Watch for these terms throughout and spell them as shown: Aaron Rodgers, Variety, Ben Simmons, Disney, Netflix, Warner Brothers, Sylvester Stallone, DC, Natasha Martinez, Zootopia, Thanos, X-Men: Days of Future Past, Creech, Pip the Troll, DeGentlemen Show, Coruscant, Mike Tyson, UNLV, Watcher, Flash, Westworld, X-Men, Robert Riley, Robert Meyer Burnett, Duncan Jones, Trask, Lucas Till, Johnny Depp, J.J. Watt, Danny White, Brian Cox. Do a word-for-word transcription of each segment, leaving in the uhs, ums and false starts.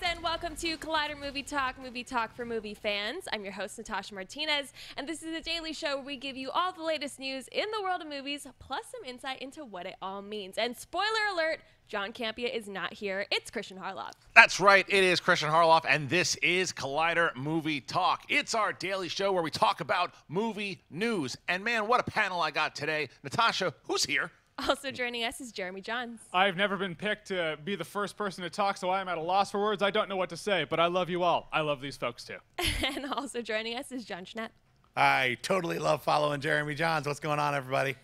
guys, and welcome to Collider Movie Talk, movie talk for movie fans. I'm your host, Natasha Martinez, and this is a daily show where we give you all the latest news in the world of movies, plus some insight into what it all means. And spoiler alert, John Campia is not here. It's Kristian Harloff. That's right. It is Kristian Harloff, and this is Collider Movie Talk. It's our daily show where we talk about movie news. And man, what a panel I got today. Natasha, who's here? Also joining us is Jeremy Jahns. I've never been picked to be the first person to talk, so I am at a loss for words. I don't know what to say, but I love you all. I love these folks, too. And also joining us is John Schnepp. I totally love following Jeremy Jahns. What's going on, everybody?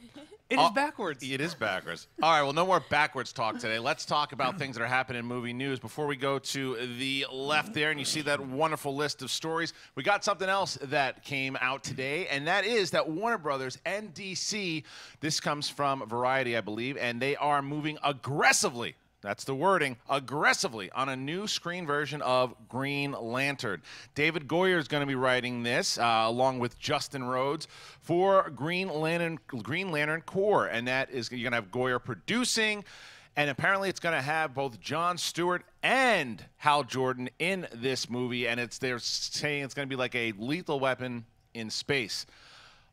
It is backwards. It is backwards. All right, well, no more backwards talk today. Let's talk about things that are happening in movie news. Before we go to the left there and you see that wonderful list of stories, we got something else that came out today, and that is that Warner Brothers and D C, this comes from Variety, I believe, and they are moving aggressively. That's the wording, aggressively, on a new screen version of Green Lantern. David Goyer is going to be writing this, uh, along with Justin Rhodes, for Green Lantern, Green Lantern Corps. And that is, you're going to have Goyer producing, and apparently it's going to have both John Stewart and Hal Jordan in this movie. And it's they're saying it's going to be like a Lethal Weapon in space.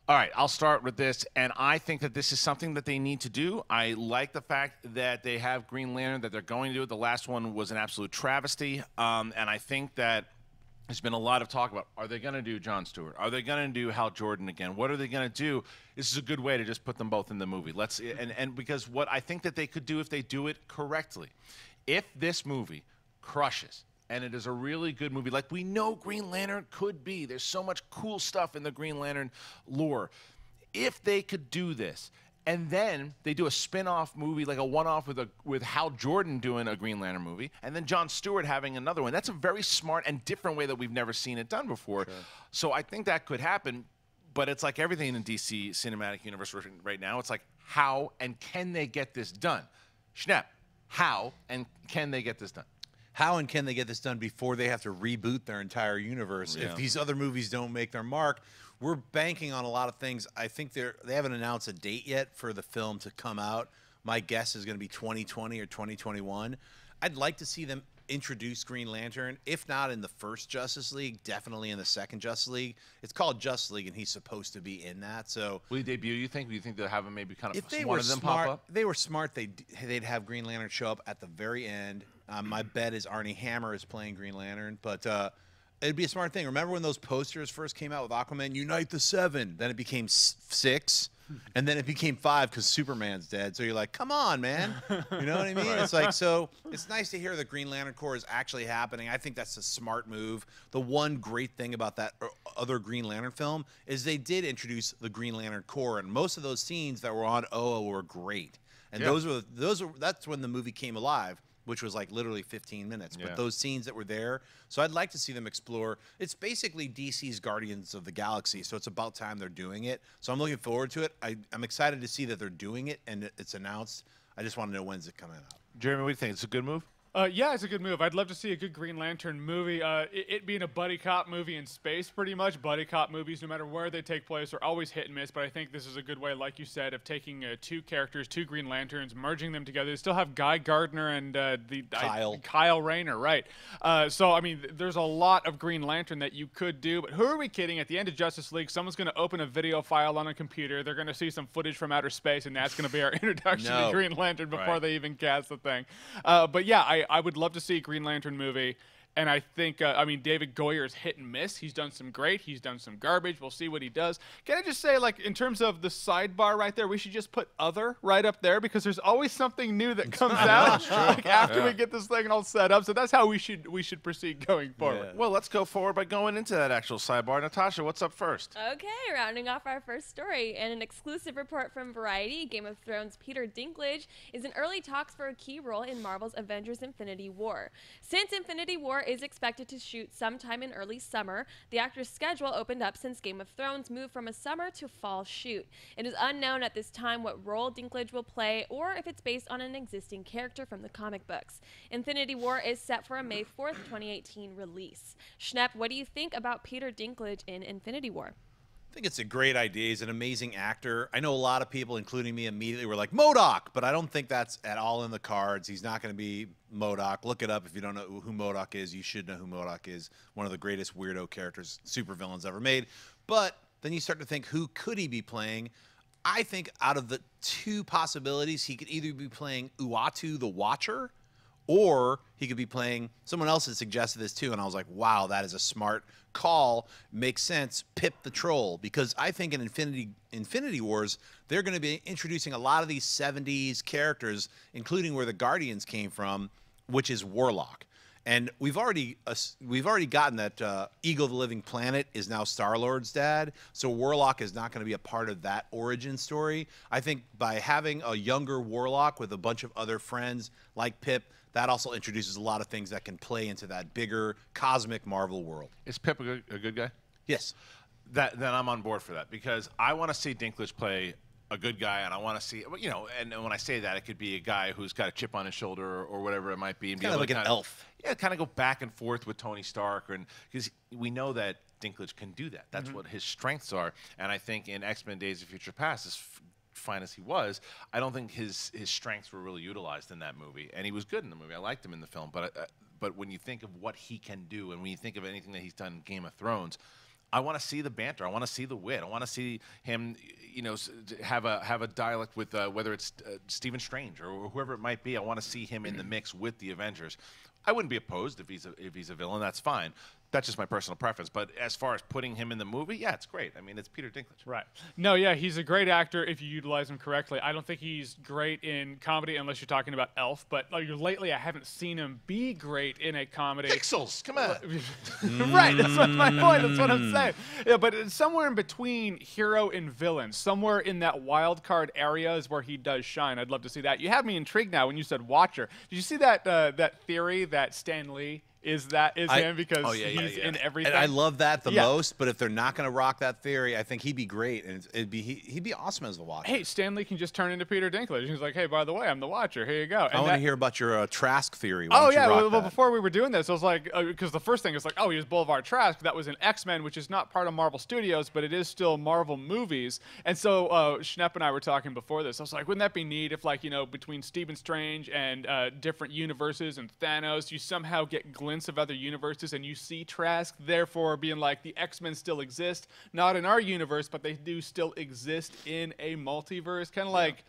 All right, I'll start with this, and I think that this is something that they need to do. I like the fact that they have Green Lantern, that they're going to do it. The last one was an absolute travesty, um, and I think that there's been a lot of talk about, are they going to do John Stewart? Are they going to do Hal Jordan again? What are they going to do? This is a good way to just put them both in the movie. Let's and, and because what I think that they could do if they do it correctly, if this movie crushes, and it is a really good movie, like we know Green Lantern could be. There's so much cool stuff in the Green Lantern lore. If they could do this, and then they do a spin-off movie, like a one-off with a with Hal Jordan doing a Green Lantern movie, and then John Stewart having another one. That's a very smart and different way that we've never seen it done before. Sure. So I think that could happen, but it's like everything in D C Cinematic Universe right now. It's like, how and can they get this done? Schnepp, how and can they get this done? How and can they get this done before they have to reboot their entire universe? Yeah. If these other movies don't make their mark, we're banking on a lot of things. I think they're, they haven't announced a date yet for the film to come out. My guess is going to be twenty twenty or twenty twenty-one. I'd like to see them introduce Green Lantern, if not in the first Justice League, definitely in the second Justice League. It's called Justice League, and he's supposed to be in that. So will he debut? You think? Do you think they'll have him maybe kind of? If they were smart, pop up? They were smart. They they'd have Green Lantern show up at the very end. Um, my bet is Armie Hammer is playing Green Lantern, but uh, it'd be a smart thing. Remember when those posters first came out with Aquaman? Unite the Seven. Then it became six, and then it became five because Superman's dead. So you're like, come on, man. You know what I mean? Right. It's like, so it's nice to hear the Green Lantern Corps is actually happening. I think that's a smart move. The one great thing about that other Green Lantern film is they did introduce the Green Lantern Corps, and most of those scenes that were on Oa were great. And yeah. those were those were that's when the movie came alive, which was like literally fifteen minutes, yeah. but those scenes that were there. So I'd like to see them explore. It's basically D C's Guardians of the Galaxy, so it's about time they're doing it. So I'm looking forward to it. I, I'm excited to see that they're doing it and it's announced. I just want to know when's it coming out. Jeremy, what do you think? It's a good move? Uh, yeah, it's a good move. I'd love to see a good Green Lantern movie. Uh, it, it being a buddy cop movie in space, pretty much. Buddy cop movies, no matter where they take place, are always hit and miss. But I think this is a good way, like you said, of taking uh, two characters, two Green Lanterns, merging them together. They still have Guy Gardner and uh, the Kyle I, Kyle Rayner, right? Uh, so I mean, th there's a lot of Green Lantern that you could do. But who are we kidding? At the end of Justice League, someone's going to open a video file on a computer. They're going to see some footage from outer space, and that's going to be our introduction no. to Green Lantern before right. they even cast the thing. Uh, but yeah, I. I would love to see a Green Lantern movie, and I think, uh, I mean, David Goyer is hit and miss. He's done some great. He's done some garbage. We'll see what he does. Can I just say, like, in terms of the sidebar right there, we should just put other right up there because there's always something new that comes out like, after yeah. we get this thing all set up. So that's how we should we should proceed going forward. Yeah. Well, let's go forward by going into that actual sidebar. Natasha, what's up first? Okay, rounding off our first story, and an exclusive report from Variety, Game of Thrones' Peter Dinklage is in early talks for a key role in Marvel's Avengers: Infinity War. Since Infinity War is expected to shoot sometime in early summer, the actor's schedule opened up since Game of Thrones moved from a summer to fall shoot. It is unknown at this time what role Dinklage will play or if it's based on an existing character from the comic books. Infinity War is set for a May fourth, twenty eighteen release. Schnepp, what do you think about Peter Dinklage in Infinity War? I think it's a great idea. He's an amazing actor. I know a lot of people, including me, immediately were like, MODOK, but I don't think that's at all in the cards. He's not going to be MODOK. Look it up. If you don't know who MODOK is, you should know who MODOK is. One of the greatest weirdo characters supervillains ever made. But then you start to think, who could he be playing? I think out of the two possibilities, he could either be playing Uatu the Watcher, or he could be playing, someone else had suggested this too, and I was like, wow, that is a smart call. Makes sense, Pip the Troll. Because I think in Infinity Infinity Wars, they're going to be introducing a lot of these seventies characters, including where the Guardians came from, which is Warlock. And we've already uh, we've already gotten that uh, Eagle of the Living Planet is now Star-Lord's dad, so Warlock is not going to be a part of that origin story. I think by having a younger Warlock with a bunch of other friends like Pip, that also introduces a lot of things that can play into that bigger cosmic Marvel world. Is Pip a good, a good guy? Yes. That, then I'm on board for that, because I want to see Dinklage play a good guy, and I want to see, you know, and, and when I say that, it could be a guy who's got a chip on his shoulder or, or whatever it might be. And be kind of like an elf. Yeah, kind of go back and forth with Tony Stark, and because we know that Dinklage can do that. That's mm-hmm. what his strengths are, and I think in X-Men Days of Future Past, is fine as he was, I don't think his his strengths were really utilized in that movie, and he was good in the movie. I liked him in the film, but uh, but when you think of what he can do, and when you think of anything that he's done in Game of Thrones, I want to see the banter. I want to see the wit. I want to see him, you know, have a have a dialect with uh, whether it's uh, Stephen Strange or whoever it might be. I want to see him in the mix with the Avengers. I wouldn't be opposed if he's a, if he's a villain. That's fine. That's just my personal preference. But as far as putting him in the movie, yeah, it's great. I mean, it's Peter Dinklage. Right. No, yeah, he's a great actor if you utilize him correctly. I don't think he's great in comedy unless you're talking about Elf. But like, lately, I haven't seen him be great in a comedy. Pixels, come on. Right, that's what my point. That's what I'm saying. Yeah, but it's somewhere in between hero and villain, somewhere in that wild card area is where he does shine. I'd love to see that. You have me intrigued now when you said Watcher. Did you see that uh, that theory that Stan Lee is that is I, him because oh, yeah, he's yeah, yeah. in everything. And I love that the yeah. most, but if they're not going to rock that theory, I think he'd be great, and it'd be he, he'd be awesome as the Watcher. Hey, Stan Lee can just turn into Peter Dinklage. He's like, hey, by the way, I'm the Watcher. Here you go. And I want to hear about your uh, Trask theory. Why oh yeah, well, well before we were doing this, I was like, because uh, the first thing is like, oh, he was Boulevard Trask. That was in X-Men, which is not part of Marvel Studios, but it is still Marvel movies. And so uh, Schnepp and I were talking before this. I was like, wouldn't that be neat if, like, you know, between Stephen Strange and uh, different universes and Thanos, you somehow get glimpsed of other universes, and you see Trask, therefore being like, the X-Men still exist, not in our universe, but they do still exist in a multiverse, kind of yeah. like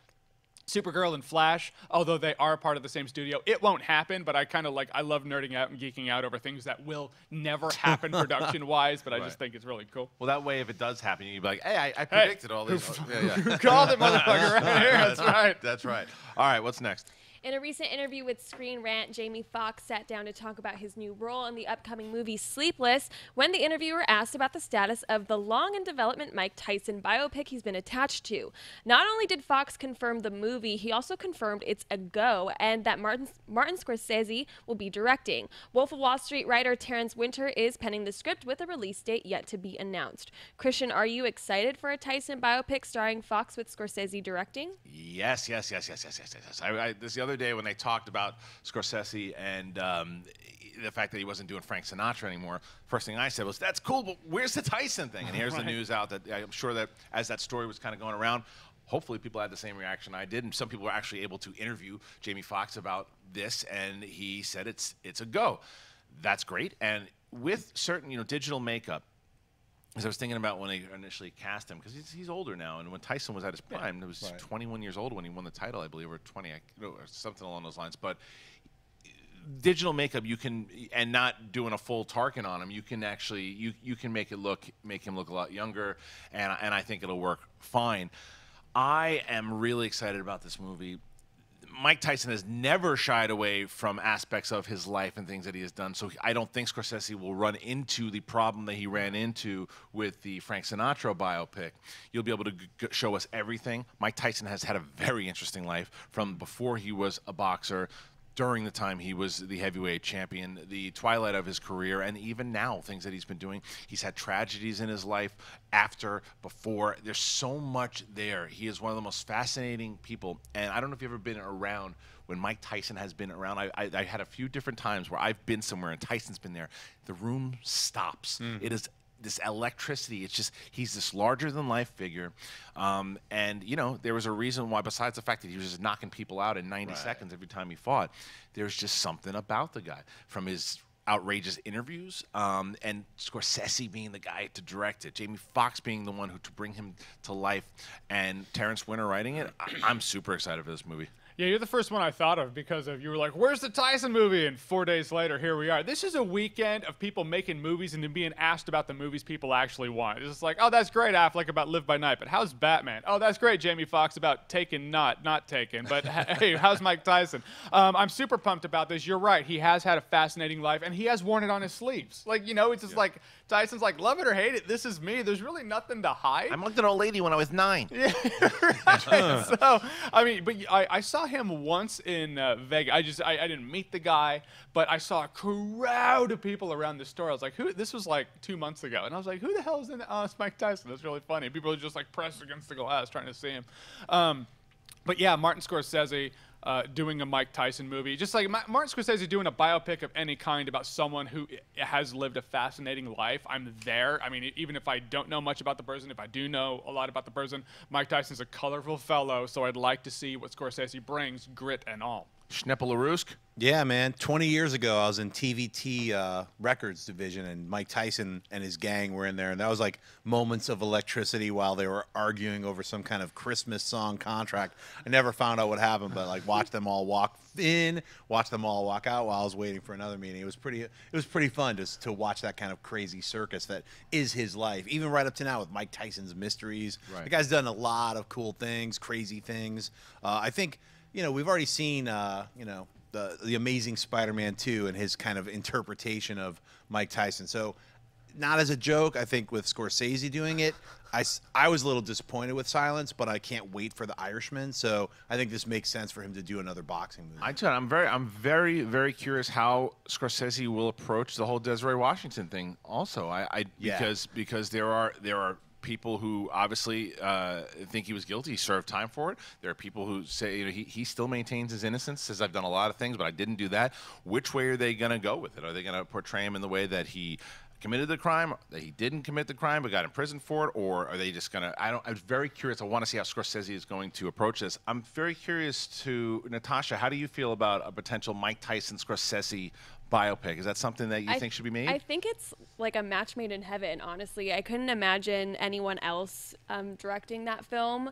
Supergirl and Flash, although they are part of the same studio. It won't happen, but I kind of like, I love nerding out and geeking out over things that will never happen production-wise, but right. I just think it's really cool. Well, that way, if it does happen, you'd be like, hey, I, I predicted hey. all this. yeah, yeah. You called it, motherfucker, right here. That's right. That's right. All right, what's next? In a recent interview with Screen Rant, Jamie Foxx sat down to talk about his new role in the upcoming movie Sleepless. When the interviewer asked about the status of the long-in-development Mike Tyson biopic he's been attached to, not only did Foxx confirm the movie, he also confirmed it's a go and that Martin, Martin Scorsese will be directing. Wolf of Wall Street writer Terrence Winter is penning the script with a release date yet to be announced. Kristian, are you excited for a Tyson biopic starring Foxx with Scorsese directing? Yes, yes, yes, yes, yes, yes, yes. I, I, this is the other day when they talked about Scorsese and um, the fact that he wasn't doing Frank Sinatra anymore, first thing I said was, that's cool, but where's the Tyson thing? And here's right. the news out that I'm sure that as that story was kind of going around, hopefully people had the same reaction I did, and some people were actually able to interview Jamie Foxx about this, and he said it's it's a go. That's great. And with certain, you know, digital makeup, as I was thinking about when they initially cast him, because he's, he's older now, and when Tyson was at his prime, yeah, he was right. twenty-one years old when he won the title, I believe, or twenty, I, no, or something along those lines. But digital makeup, you can, and not doing a full Tarkin on him, you can actually, you you can make it look, make him look a lot younger, and and I think it'll work fine. I am really excited about this movie. Mike Tyson has never shied away from aspects of his life and things that he has done, so I don't think Scorsese will run into the problem that he ran into with the Frank Sinatra biopic. You'll be able to g show us everything. Mike Tyson has had a very interesting life from before he was a boxer, during the time he was the heavyweight champion, the twilight of his career, and even now, things that he's been doing. He's had tragedies in his life, after, before. There's so much there. He is one of the most fascinating people, and I don't know if you've ever been around when Mike Tyson has been around. I, I, I had a few different times where I've been somewhere and Tyson's been there. The room stops. Mm. It is this electricity. It's just, he's this larger than life figure. Um, and, you know, there was a reason why, besides the fact that he was just knocking people out in ninety right. seconds every time he fought, there's just something about the guy, from his outrageous interviews, um, and Scorsese being the guy to direct it, Jamie Foxx being the one who to bring him to life, and Terrence Winter writing it. I I'm super excited for this movie. Yeah, you're the first one I thought of because of you were like, where's the Tyson movie? And four days later, here we are. This is a weekend of people making movies and then being asked about the movies people actually want. It's just like, oh, that's great, Affleck, about Live by Night, but how's Batman? Oh, that's great, Jamie Foxx, about Taken, not, not Taken, but hey, how's Mike Tyson? Um, I'm super pumped about this. You're right. He has had a fascinating life, and he has worn it on his sleeves. Like, you know, it's just yeah. like, Tyson's like, love it or hate it, this is me. There's really nothing to hide. I'm like an old lady when I was nine. Yeah, right. So, I mean, but I, I saw him once in uh, Vegas. I just I, I didn't meet the guy, but I saw a crowd of people around the store. I was like, who? This was like two months ago, and I was like, who the hell is in? The, oh, it's Mike Tyson. That's really funny. People are just like pressed against the glass trying to see him. Um, but yeah, Martin Scorsese. Uh, doing a Mike Tyson movie, just like Ma Martin Scorsese doing a biopic of any kind about someone who has lived a fascinating life. I'm there. I mean, even if I don't know much about the person, if I do know a lot about the person, Mike Tyson's a colorful fellow, so I'd like to see what Scorsese brings, grit and all. Schnepp-a-Larousk? Yeah, man. twenty years ago, I was in T V T uh, Records division, and Mike Tyson and his gang were in there, and that was like moments of electricity while they were arguing over some kind of Christmas song contract. I never found out what happened, but like watched them all walk in, watched them all walk out while I was waiting for another meeting. It was pretty, it was pretty fun just to watch that kind of crazy circus that is his life, even right up to now with Mike Tyson's mysteries. Right. The guy's done a lot of cool things, crazy things. Uh, I think... You know, we've already seen, uh, you know, the, the Amazing Spider-Man two and his kind of interpretation of Mike Tyson. So not as a joke, I think with Scorsese doing it, I, I was a little disappointed with Silence, but I can't wait for The Irishman. So I think this makes sense for him to do another boxing movie. I tell you, I'm very, I'm very, very curious how Scorsese will approach the whole Desiree Washington thing also. I, I yeah. because, because there are, there are, people who obviously uh, think he was guilty, he served time for it. There are people who say, you know, he, he still maintains his innocence, says I've done a lot of things, but I didn't do that. Which way are they going to go with it? Are they going to portray him in the way that he committed the crime, that he didn't commit the crime but got in prison for it, or are they just going to, I don't, I'm very curious. I want to see how Scorsese is going to approach this. I'm very curious to, Natasha, how do you feel about a potential Mike Tyson Scorsese biopic? Is that something that you I think should be made? I think it's like a match made in heaven, honestly. I couldn't imagine anyone else um, directing that film.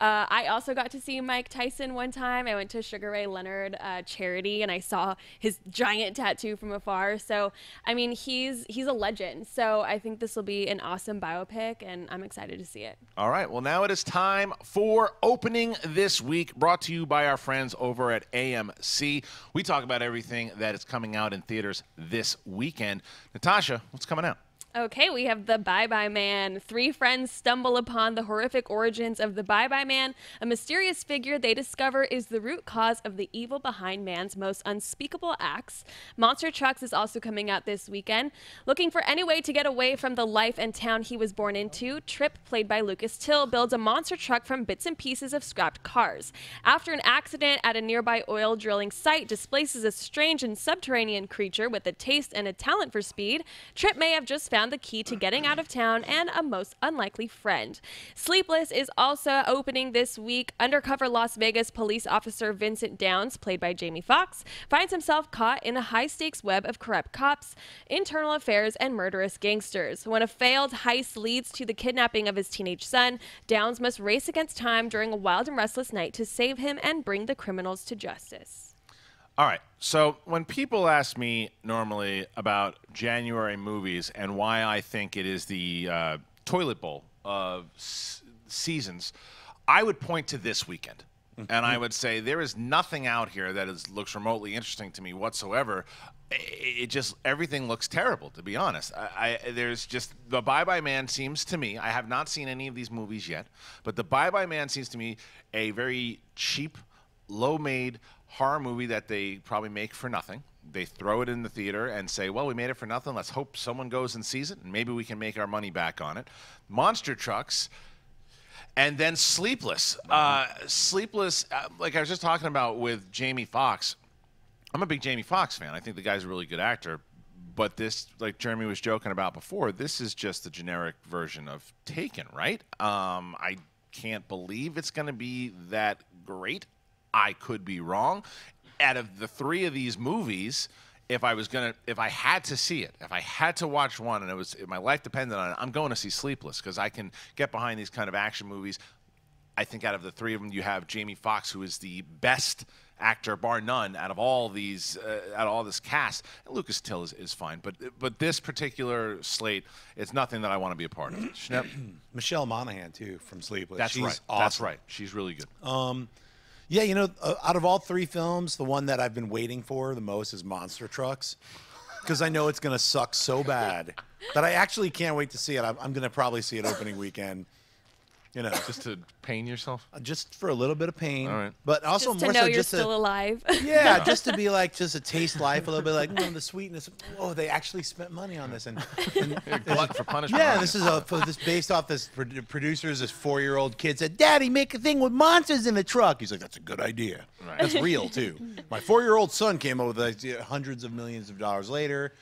Uh, I also got to see Mike Tyson one time. I went to Sugar Ray Leonard uh, charity, and I saw his giant tattoo from afar. So, I mean, he's he's a legend. So I think this will be an awesome biopic, and I'm excited to see it. All right. Well, now it is time for Opening This Week, brought to you by our friends over at A M C. We talk about everything that is coming out in theaters this weekend. Natasha, what's coming out? Okay, we have The Bye-Bye Man. Three friends stumble upon the horrific origins of the Bye-Bye Man, a mysterious figure they discover is the root cause of the evil behind man's most unspeakable acts. Monster Trucks is also coming out this weekend. Looking for any way to get away from the life and town he was born into, Trip, played by Lucas Till, builds a monster truck from bits and pieces of scrapped cars. After an accident at a nearby oil drilling site displaces a strange and subterranean creature with a taste and a talent for speed, Trip may have just found the key to getting out of town and a most unlikely friend. Sleepless is also opening this week. Undercover Las Vegas police officer Vincent Downs, played by Jamie Foxx, finds himself caught in a high-stakes web of corrupt cops, internal affairs, and murderous gangsters. When a failed heist leads to the kidnapping of his teenage son, Downs must race against time during a wild and restless night to save him and bring the criminals to justice. All right, so when people ask me normally about January movies and why I think it is the uh, toilet bowl of s seasons, I would point to this weekend. Mm-hmm. And I would say there is nothing out here that is, looks remotely interesting to me whatsoever. It, it just, everything looks terrible, to be honest. I, I, there's just, The Bye-Bye Man seems to me, I have not seen any of these movies yet, but The Bye-Bye Man seems to me a very cheap, low-made horror movie that they probably make for nothing. They throw it in the theater and say, well, we made it for nothing. Let's hope someone goes and sees it, and maybe we can make our money back on it. Monster Trucks, and then Sleepless. Uh, Sleepless, uh, like I was just talking about with Jamie Foxx. I'm a big Jamie Foxx fan. I think the guy's a really good actor. But this, like Jeremy was joking about before, this is just the generic version of Taken, right? Um, I can't believe it's going to be that great. I could be wrong. Out of the three of these movies, if I was gonna, if I had to see it, if I had to watch one, and it was, if my life depended on it, I'm going to see Sleepless because I can get behind these kind of action movies. I think out of the three of them, you have Jamie Foxx, who is the best actor bar none out of all these, uh, out of all this cast. And Lucas Till is, is fine, but but this particular slate, it's nothing that I want to be a part of. Schnepp? Michelle Monaghan too from Sleepless. That's She's right. Awesome. That's right. She's really good. Um, yeah, you know, uh, out of all three films, the one that I've been waiting for the most is Monster Trucks, because I know it's gonna suck so bad that I actually can't wait to see it. I'm, I'm gonna probably see it opening weekend. You know, just to pain yourself, just for a little bit of pain, all right. But also just to more know so you're just still to, alive. Yeah, no. Just to be like, just to taste life a little bit, like mm, the sweetness. Oh, they actually spent money on this, and, and you're gluttons for punishment. Yeah, this is a for this based off this producers. This four-year-old kid said, "Daddy, make a thing with monsters in the truck." He's like, "That's a good idea. Right. That's real too." My four-year-old son came up with the idea hundreds of millions of dollars later,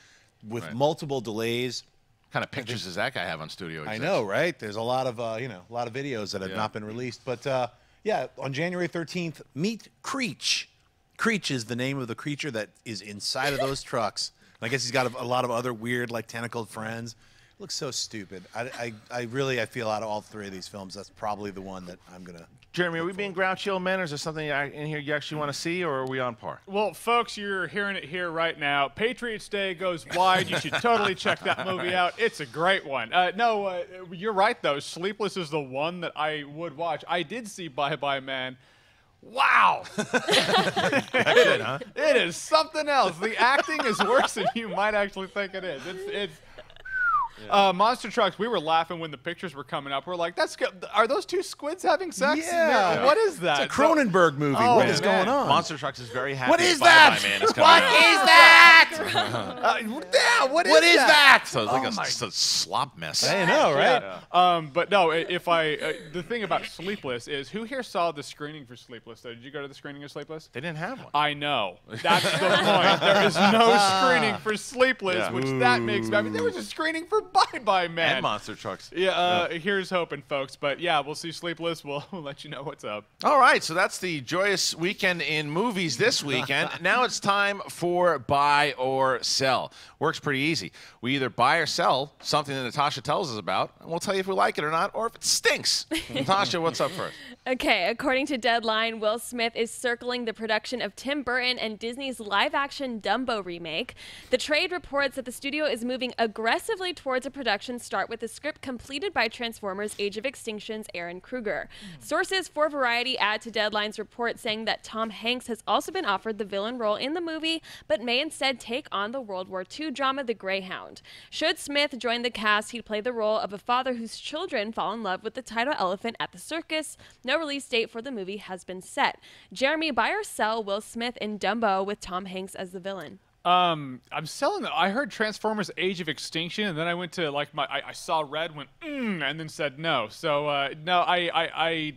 with right. multiple delays. Kind of pictures does that guy have on Studio Exist? I know, right? There's a lot of uh, you know, a lot of videos that have yeah. not been released, but uh, yeah, on January thirteenth, meet Creech. Creech is the name of the creature that is inside of those trucks. And I guess he's got a, a lot of other weird, like tentacled friends. It looks so stupid. I, I, I really, I feel out of all three of these films, that's probably the one that I'm gonna. Jeremy, are we being grouchy old men, or is there something in here you actually want to see, or are we on par? Well, folks, you're hearing it here right now. Patriots Day Goes Wide. You should totally check that movie out. It's a great one. Uh, no, uh, you're right, though. Sleepless is the one that I would watch. I did see Bye Bye Man. Wow. It is, huh? It is something else. The acting is worse than you might actually think it is. It's, it's Yeah. Uh, Monster Trucks, we were laughing when the pictures were coming up. We're like, "That's good. Are those two squids having sex? Yeah. No. What is that? It's a Cronenberg movie. Oh, what man, is going man. on? Monster Trucks is very happy. What is that? Bye-bye, man. It's coming what out. is that? uh, yeah, what is what that? What is that? So it's like oh a, just a slop mess. I know, right? Yeah. Yeah. Um, but no, if I, uh, the thing about Sleepless is, who here saw the screening for Sleepless, though? Did you go to the screening of Sleepless? They didn't have one. I know. That's the point. There is no screening for Sleepless, yeah. which Ooh. that makes, I mean, there was a screening for Bye Bye Man. And Monster Trucks. Yeah, uh, yeah, here's hoping, folks. But yeah, we'll see Sleepless. We'll, we'll let you know what's up. All right, so that's the joyous weekend in movies this weekend. Now it's time for Buy or Sell. Works pretty easy. We either buy or sell something that Natasha tells us about, and we'll tell you if we like it or not, or if it stinks. Natasha, what's up first? Okay, according to Deadline, Will Smith is circling the production of Tim Burton and Disney's live-action Dumbo remake. The trade reports that the studio is moving aggressively towards towards a production start with a script completed by Transformers Age of Extinction's Aaron Kruger. Mm. Sources for Variety add to Deadline's report saying that Tom Hanks has also been offered the villain role in the movie, but may instead take on the World War Two drama The Greyhound. Should Smith join the cast, he'd play the role of a father whose children fall in love with the title elephant at the circus. No release date for the movie has been set. Jeremy, buy or sell Will Smith in Dumbo with Tom Hanks as the villain? Um, I'm selling it. I heard Transformers Age of Extinction, and then I went to, like, my, I, I saw red, went, mm, and then said no. So, uh, no, I, I, I,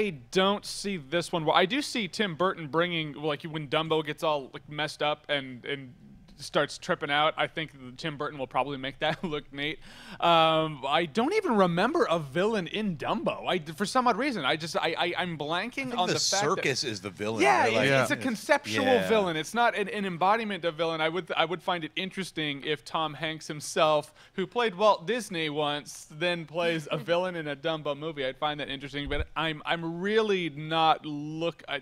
I don't see this one. Well, I do see Tim Burton bringing, like, when Dumbo gets all, like, messed up and, and starts tripping out, I think Tim Burton will probably make that look neat. Um, I don't even remember a villain in Dumbo. I, for some odd reason, I just I, I I'm blanking I think on the, the fact circus that, is the villain. Yeah, really. it's, yeah. it's a conceptual yeah. villain. It's not an, an embodiment of villain. I would I would find it interesting if Tom Hanks himself, who played Walt Disney once, then plays a villain in a Dumbo movie. I'd find that interesting. But I'm I'm really not look. I,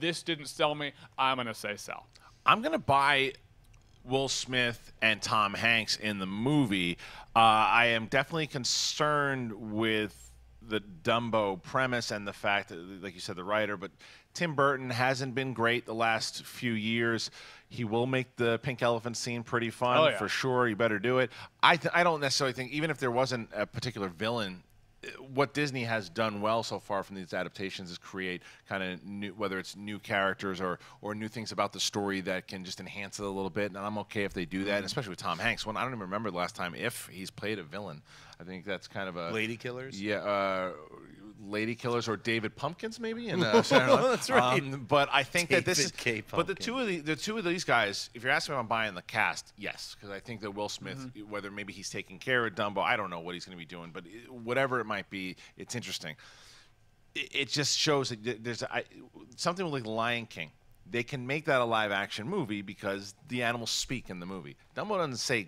this didn't sell me. I'm gonna say sell. I'm gonna buy Will Smith and Tom Hanks in the movie. Uh, I am definitely concerned with the Dumbo premise and the fact that, like you said, the writer, but Tim Burton hasn't been great the last few years. He will make the pink elephant scene pretty fun, oh, yeah. for sure. You better do it. I, th I don't necessarily think, even if there wasn't a particular villain, what Disney has done well so far from these adaptations is create kind of new, whether it's new characters or or new things about the story that can just enhance it a little bit. And I'm okay if they do that, and especially with Tom Hanks. When I don't even remember the last time if he's played a villain. I think that's kind of a Lady Killers. Yeah, uh, Lady Killers or David Pumpkins, maybe. And uh, that's right. Um, but I think David that this is. K. But the two of the, the two of these guys, if you're asking if I'm buying the cast, yes, because I think that Will Smith, mm-hmm. whether maybe he's taking care of Dumbo, I don't know what he's going to be doing, but it, whatever it might be, it's interesting. It, it just shows that there's I, something like Lion King. They can make that a live-action movie because the animals speak in the movie. Dumbo doesn't say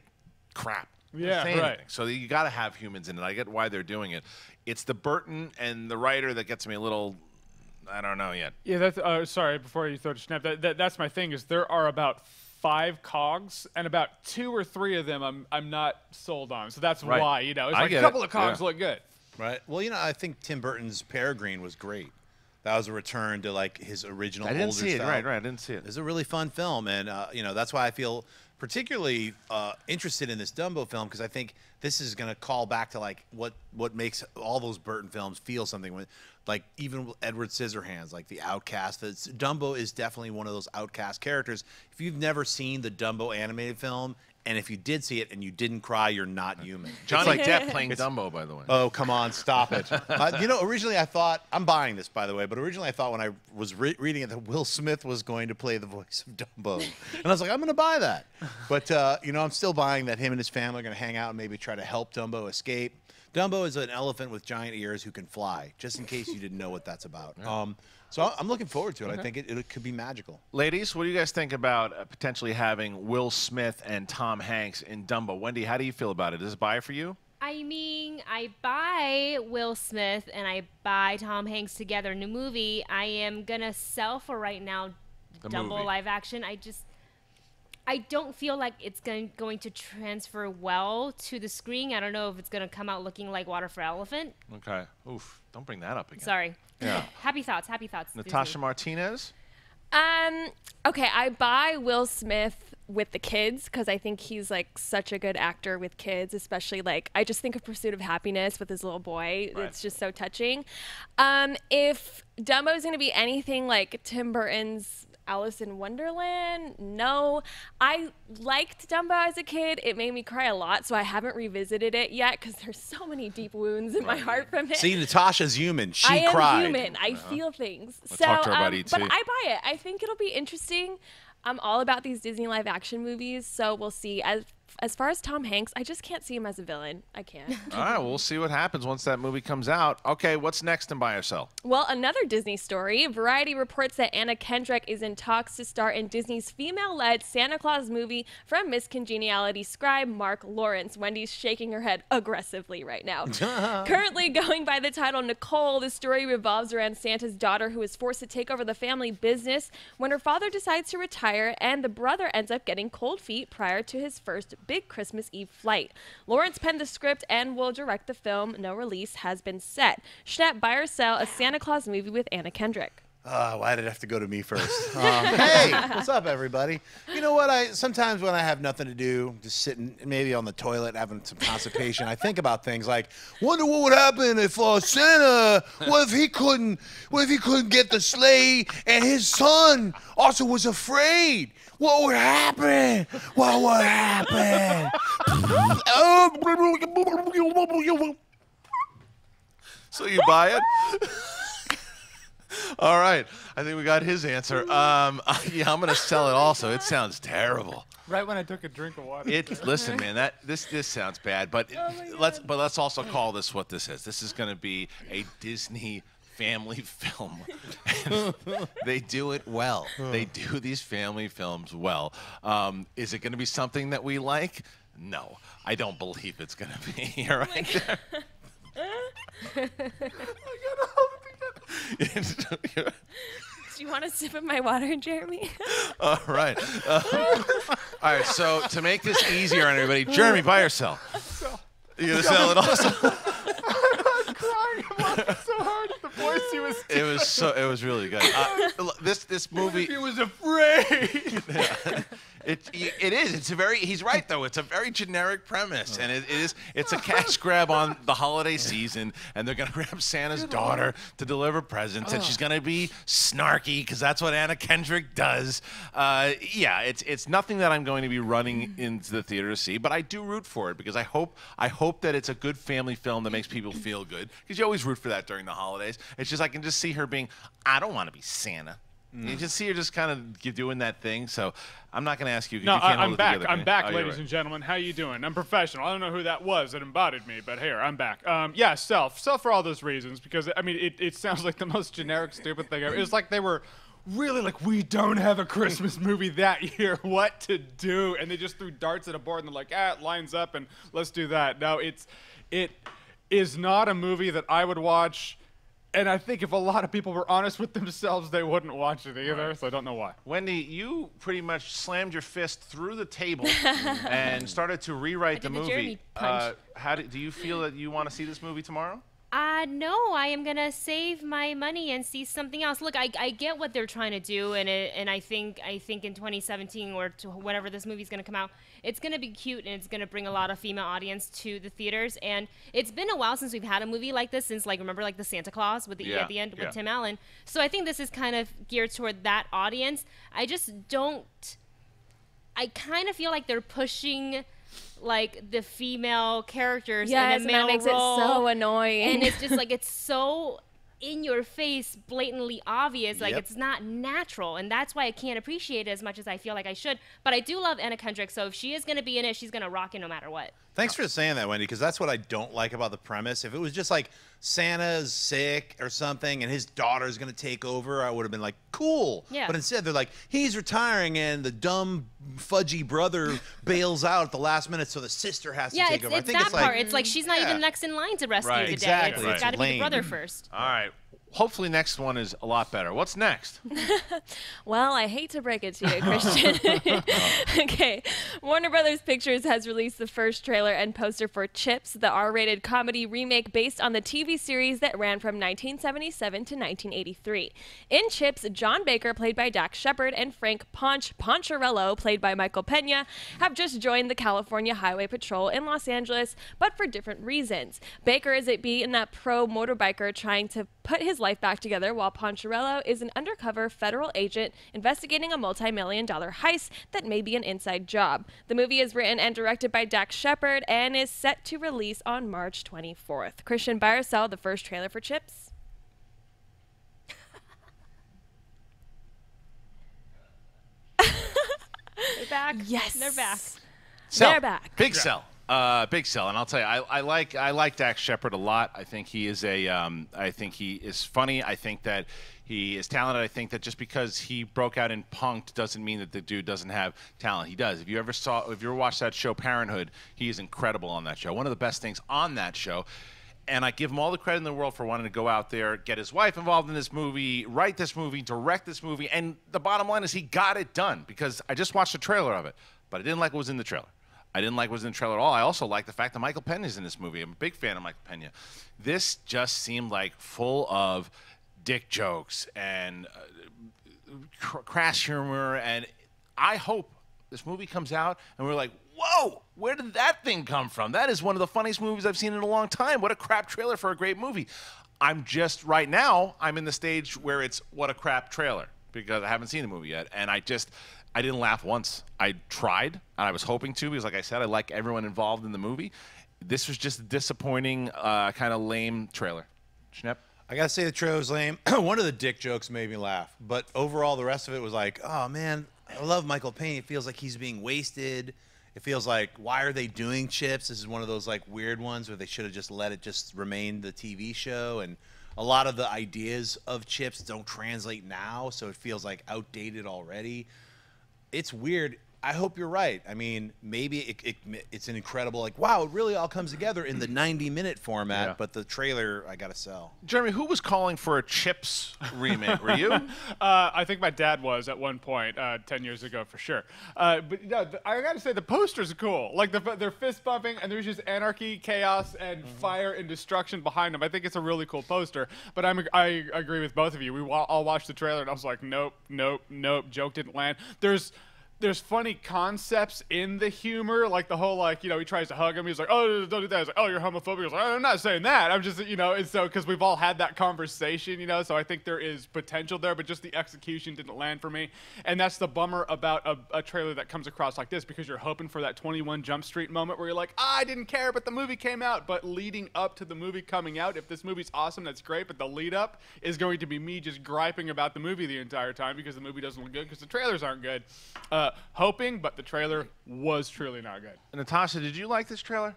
crap. Yeah, right. Anything. So you got to have humans in it. I get why they're doing it. It's the Burton and the writer that gets me a little, I don't know yet. Yeah, that's, uh, sorry, before you throw to Schnepp, that, that, that's my thing is there are about five cogs, and about two or three of them I'm, I'm not sold on. So that's right. why, you know, it's I like a couple it. of cogs yeah. look good. Right. Well, you know, I think Tim Burton's Peregrine was great. That was a return to, like, his original older stuff. I didn't see it. Style. Right, right. I didn't see it. It was a really fun film, and, uh, you know, that's why I feel particularly uh, interested in this Dumbo film, because I think this is going to call back to, like, what, what makes all those Burton films feel something. When, like, even Edward Scissorhands, like the outcast. That's, Dumbo is definitely one of those outcast characters. If you've never seen the Dumbo animated film, and if you did see it and you didn't cry, you're not human. Johnny like, Depp playing Dumbo, by the way. Oh, come on, stop it. Uh, you know, originally I thought, I'm buying this, by the way, but originally I thought when I was re reading it that Will Smith was going to play the voice of Dumbo. And I was like, I'm going to buy that. But, uh, you know, I'm still buying that him and his family are going to hang out and maybe try to help Dumbo escape. Dumbo is an elephant with giant ears who can fly, just in case you didn't know what that's about. Yeah. Um, so I'm looking forward to it. Okay. I think it, it could be magical. Ladies, what do you guys think about uh, potentially having Will Smith and Tom Hanks in Dumbo? Wendy, how do you feel about it? Is it buy for you? I mean, I buy Will Smith and I buy Tom Hanks together in a movie. I am going to sell for right now the Dumbo movie. Live action. I just... I don't feel like it's going, going to transfer well to the screen. I don't know if it's going to come out looking like Water for Elephant. Okay. Oof. Don't bring that up again. Sorry. Yeah. Happy thoughts. Happy thoughts. Natasha Disney. Martinez? Um, okay. I buy Will Smith with the kids because I think he's like such a good actor with kids, especially like I just think of Pursuit of Happiness with his little boy. Right. It's just so touching. Um, if Dumbo's going to be anything like Tim Burton's Alice in Wonderland? No. I liked Dumbo as a kid. It made me cry a lot, so I haven't revisited it yet because there's so many deep wounds in right. my heart from it. See, Natasha's human. She I cried. I am human. I uh-huh. feel things. Let's so, talk to her about um, E T. But I buy it. I think it'll be interesting. I'm all about these Disney live action movies, so we'll see. As As far as Tom Hanks, I just can't see him as a villain. I can't. All right, we'll see what happens once that movie comes out. Okay, what's next in Buy or Sell? Well, another Disney story. Variety reports that Anna Kendrick is in talks to star in Disney's female-led Santa Claus movie from Miss Congeniality scribe Mark Lawrence. Wendy's shaking her head aggressively right now. Currently going by the title Nicole, the story revolves around Santa's daughter who is forced to take over the family business when her father decides to retire and the brother ends up getting cold feet prior to his first big Christmas Eve flight. Lawrence penned the script and will direct the film. No release has been set. Schnepp, buy or sell a Santa Claus movie with Anna Kendrick? Uh, why did it have to go to me first? Um, hey, what's up, everybody? You know what? I sometimes when I have nothing to do, just sitting maybe on the toilet having some constipation, I think about things like, wonder what would happen if uh, Santa? What if he couldn't? What if he couldn't get the sleigh? And his son also was afraid. What would happen? What would happen? So you buy it? All right. I think we got his answer. Um, yeah, I'm going to sell it also. It sounds terrible. Right when I took a drink of water. It, listen, man, that this this sounds bad, but oh let's but let's also call this what this is. This is going to be a Disney family film. They do it well. They do these family films well. Um, is it going to be something that we like? No. I don't believe it's going to be. All right. Oh I gotta help. Do you want a sip of my water, Jeremy? All right. Um, all right, so to make this easier on everybody, Jeremy, buy or sell? Sell. You gonna sell it also? I was crying. I'm laughing so hard at the voice he was doing. It was so. It was really good. Uh, this this movie. He was afraid. It it is. It's a very. He's right though. It's a very generic premise, and it, it is. It's a cash grab on the holiday season, and they're gonna grab Santa's Good daughter Lord. to deliver presents, oh. and she's gonna be snarky because that's what Anna Kendrick does. Uh, yeah, it's it's nothing that I'm going to be running into the theater to see, but I do root for it because I hope I hope that it's a good family film that makes people feel good, because you always root for that during the holidays. It's just I can just see her being. I don't want to be Santa. Mm. You just see her just kind of doing that thing. So I'm not going to ask you. No, you can't I'm, hold back. It together, I'm back. I'm back, ladies right. and gentlemen. How you doing? I'm professional. I don't know who that was that embodied me, but here, I'm back. Um, yeah, self. Self for all those reasons, because, I mean, it, it sounds like the most generic, stupid thing ever. It was like they were really like, we don't have a Christmas movie that year. What to do? And they just threw darts at a board, and they're like, ah, it lines up, and let's do that. No, it's, it is not a movie that I would watch. And I think if a lot of people were honest with themselves, they wouldn't watch it either, right. so I don't know why. Wendy, you pretty much slammed your fist through the table and started to rewrite the movie. Jeremy punch. Uh, how do, do you feel that you want to see this movie tomorrow? Uh, no, I am going to save my money and see something else. Look, I, I get what they're trying to do, and it, and I think I think in twenty seventeen or to whenever this movie's going to come out, it's going to be cute, and it's going to bring a lot of female audience to the theaters. And it's been a while since we've had a movie like this, since, like, remember, like, the Santa Claus with the yeah, E at the end with yeah. Tim Allen. So I think this is kind of geared toward that audience. I just don't – I kind of feel like they're pushing – like the female characters yes, in a male and that makes role. It so annoying. And it's just like it's so in your face, blatantly obvious. Like yep. it's not natural, and that's why I can't appreciate it as much as I feel like I should. But I do love Anna Kendrick, so if she is going to be in it, she's going to rock it no matter what. Thanks for saying that, Wendy, because that's what I don't like about the premise. If it was just like Santa's sick or something and his daughter's going to take over, I would have been like, cool. Yeah. But instead, they're like, he's retiring, and the dumb fudgy brother bails out at the last minute, so the sister has to yeah, take it's, over. It's I think that it's like, part. It's like she's not yeah. even next in line to rescue right. the exactly. dad. It's, right. it's got to be the brother first. All right. Hopefully next one is a lot better. What's next? Well, I hate to break it to you, Kristian. Okay. Warner Brothers Pictures has released the first trailer and poster for Chips, the R rated comedy remake based on the T V series that ran from nineteen seventy-seven to nineteen eighty-three. In Chips, John Baker, played by Dax Shepard, and Frank Ponch Poncherello, played by Michael Pena, have just joined the California Highway Patrol in Los Angeles, but for different reasons. Baker is a beat in that pro motorbiker trying to put his life back together, while Poncherello is an undercover federal agent investigating a multi-million dollar heist that may be an inside job. The movie is written and directed by Dax Shepard and is set to release on March twenty-fourth. Kristian, buy or sell the first trailer for Chips? They're back. Yes. They're back. Sell. They're back. Big sell. Uh, big sell, and I'll tell you, I, I like I like Dax Shepard a lot. I think he is a, um, I think he is funny. I think that he is talented. I think that just because he broke out in Punk'd doesn't mean that the dude doesn't have talent. He does. If you ever saw, if you ever watched that show Parenthood, he is incredible on that show. One of the best things on that show. And I give him all the credit in the world for wanting to go out there, get his wife involved in this movie, write this movie, direct this movie, and the bottom line is he got it done, because I just watched the trailer of it, but I didn't like what was in the trailer. I didn't like what was in the trailer at all. I also like the fact that Michael Pena is in this movie. I'm a big fan of Michael Pena. This just seemed like full of dick jokes and uh, cr crass humor. And I hope this movie comes out and we're like, whoa, where did that thing come from? That is one of the funniest movies I've seen in a long time. What a crap trailer for a great movie. I'm just, right now, I'm in the stage where it's what a crap trailer, because I haven't seen the movie yet. And I just, I didn't laugh once. I tried, and I was hoping to, because like I said, I like everyone involved in the movie. This was just a disappointing, uh, kind of lame trailer. Schnepp? I gotta say the trailer was lame. One of the dick jokes made me laugh, but overall the rest of it was like, oh man, I love Michael Pena. It feels like he's being wasted. It feels like, why are they doing Chips? This is one of those like weird ones where they should have just let it just remain the T V show, and a lot of the ideas of Chips don't translate now, so it feels like outdated already. It's weird. I hope you're right. I mean, maybe it, it, it's an incredible, like, wow, it really all comes together in the ninety minute format, yeah. but the trailer, I gotta sell. Jeremy, who was calling for a Chips remake? Were you? uh, I think my dad was at one point, uh, ten years ago for sure. Uh, but no, the, I gotta say, the poster's cool. Like, the, they're fist bumping, and there's just anarchy, chaos, and mm-hmm. fire and destruction behind them. I think it's a really cool poster, but I'm, I agree with both of you. We all watched the trailer, and I was like, nope, nope, nope, joke didn't land. There's there's funny concepts in the humor, like the whole, like, you know, he tries to hug him. He's like, oh, don't do that. He's like, oh, you're homophobic. He's like, I'm not saying that. I'm just, you know, and so, because we've all had that conversation, you know, so I think there is potential there, but just the execution didn't land for me. And that's the bummer about a, a trailer that comes across like this, because you're hoping for that twenty-one Jump Street moment where you're like, ah, I didn't care, but the movie came out. But leading up to the movie coming out, if this movie's awesome, that's great, but the lead up is going to be me just griping about the movie the entire time because the movie doesn't look good because the trailers aren't good. Uh, hoping, but the trailer was truly not good. Natasha, did you like this trailer?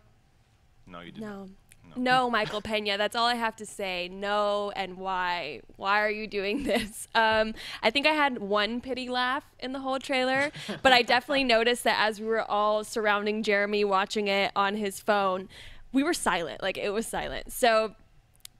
No, you didn't. No. No, no, Michael Pena. That's all I have to say. No, and why? Why are you doing this? Um, I think I had one pity laugh in the whole trailer, but I definitely noticed that as we were all surrounding Jeremy watching it on his phone, we were silent. Like, it was silent. So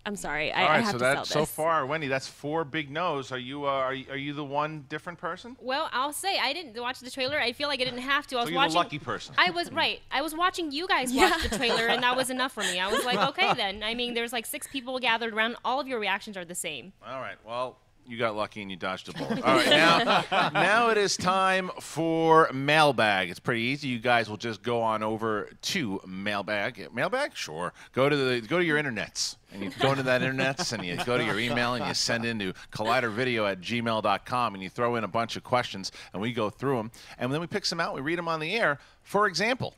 I'm sorry. I, all right, I have so to sell this. So far, Wendy, that's four big no's. Are you, uh, are you are you the one different person? Well, I'll say I didn't watch the trailer. I feel like I didn't have to. I so was you're watching. The lucky person. I was right. I was watching you guys yeah. watch the trailer, and that was enough for me. I was like, okay, then. I mean, there's like six people gathered around. All of your reactions are the same. All right. Well, you got lucky and you dodged a bullet. All right, now, now it is time for Mailbag. It's pretty easy. You guys will just go on over to Mailbag. Mailbag? Sure. Go to the go to your internets. And you go into that internets and you go to your email and you send into collider video at gmail dot com and you throw in a bunch of questions and we go through them and then we pick some out. We read them on the air. For example,